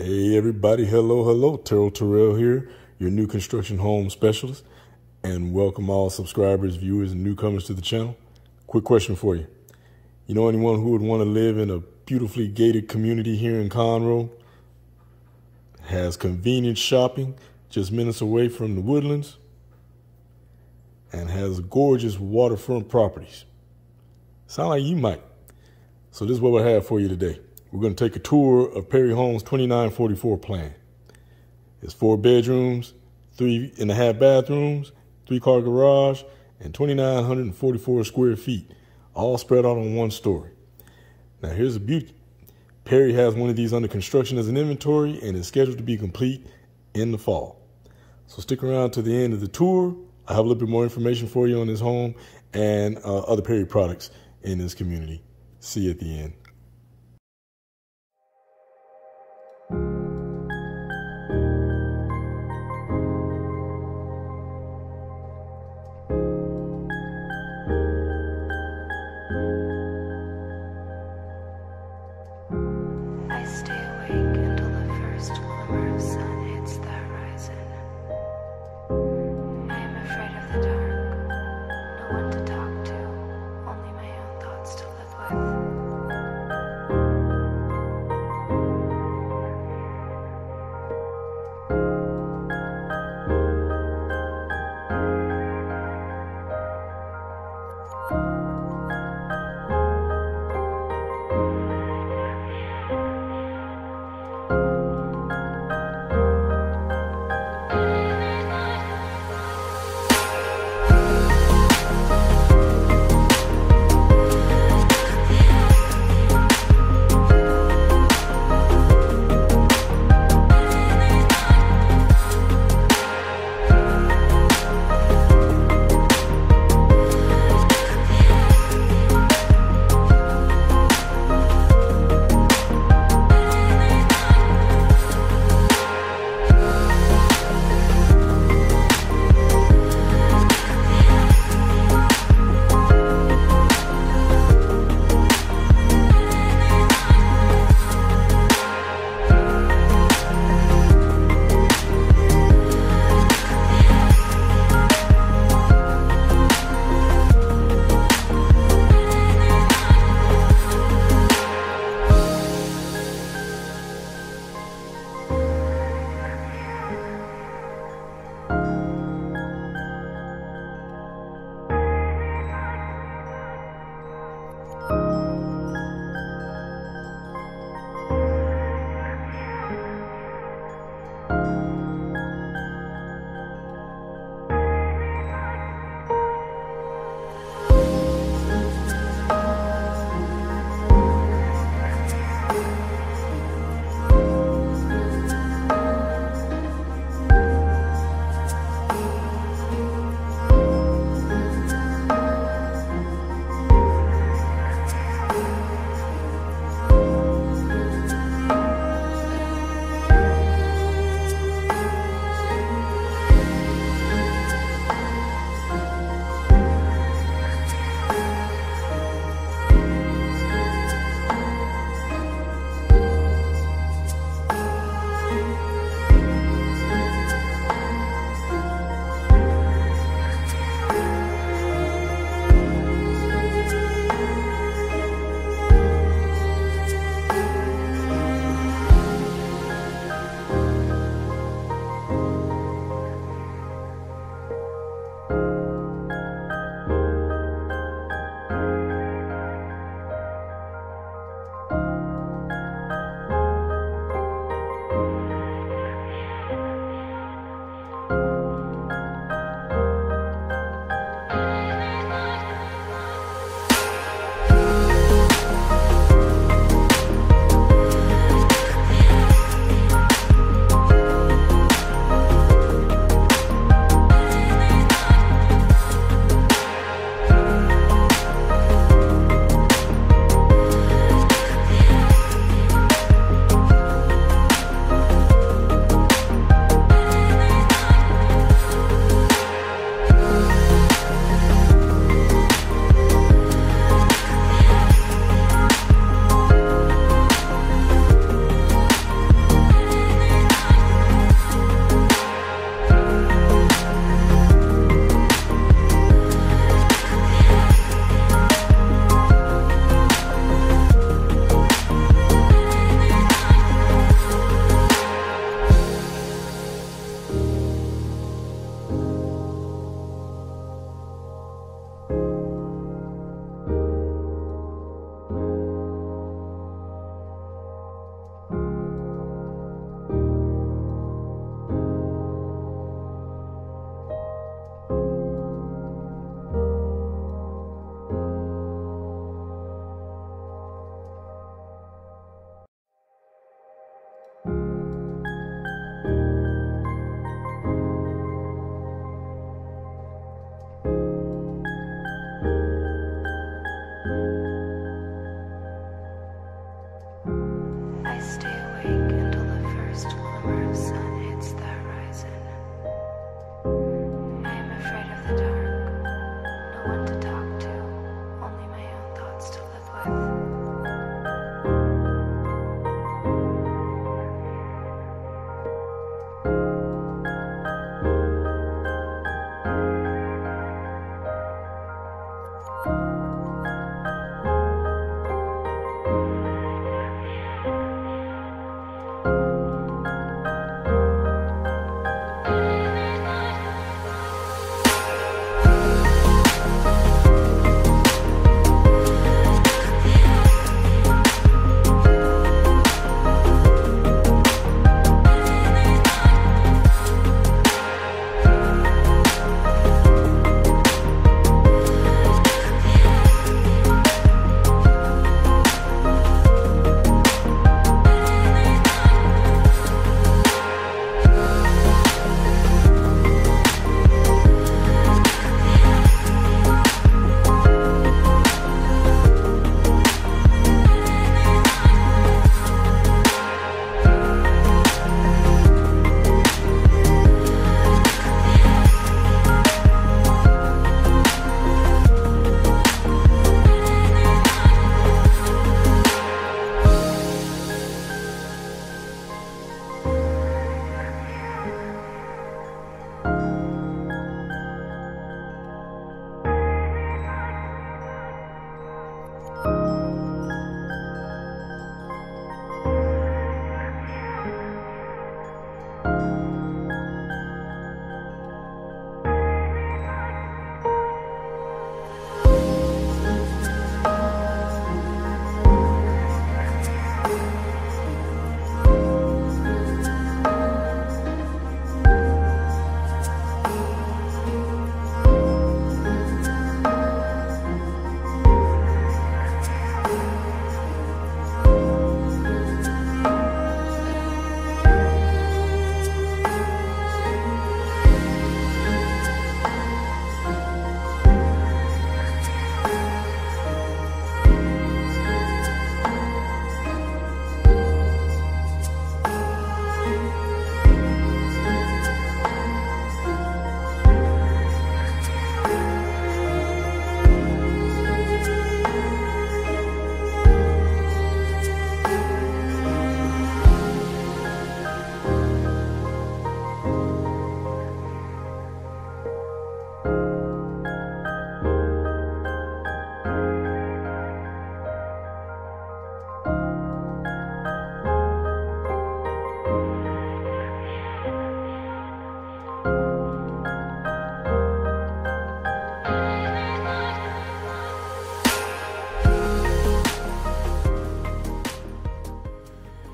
Hey everybody, hello, Terrell Terrell here, your new construction home specialist, and welcome all subscribers, viewers, and newcomers to the channel. Quick question for you. You know anyone who would want to live in a beautifully gated community here in Conroe? Has convenient shopping just minutes away from the Woodlands, and has gorgeous waterfront properties. Sound like you might. So this is what I have for you today. We're going to take a tour of Perry Homes 2944 plan. It's 4 bedrooms, 3.5 bathrooms, 3-car garage, and 2,944 square feet, all spread out on one story. Now here's the beauty. Perry has one of these under construction as an inventory and is scheduled to be complete in the fall. So stick around to the end of the tour. I have a little bit more information for you on this home and other Perry products in this community. See you at the end. Dark, no one to talk to, only my own thoughts to live with.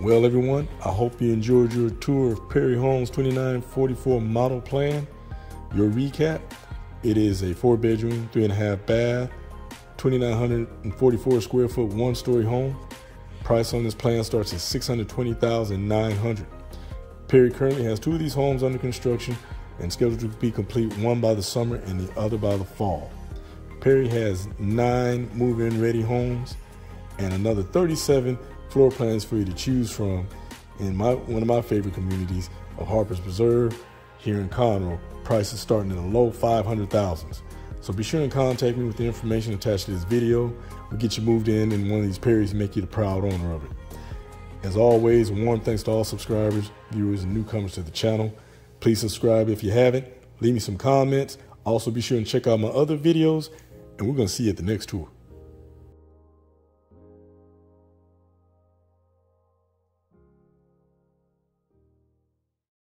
Well, everyone, I hope you enjoyed your tour of Perry Homes 2944 model plan. Your recap: it is a 4-bedroom, 3.5 bath, 2,944 square foot, 1-story home. Price on this plan starts at $620,900. Perry currently has 2 of these homes under construction and scheduled to be complete, one by the summer and the other by the fall. Perry has 9 move-in ready homes and another 37 floor plans for you to choose from in one of my favorite communities of Harper's Preserve here in Conroe. Prices starting in the low $500,000s. So be sure and contact me with the information attached to this video. We'll get you moved in and one of these Perrys, make you the proud owner of it. As always, warm thanks to all subscribers, viewers, and newcomers to the channel. Please subscribe if you haven't. Leave me some comments. Also be sure and check out my other videos, and we're going to see you at the next tour.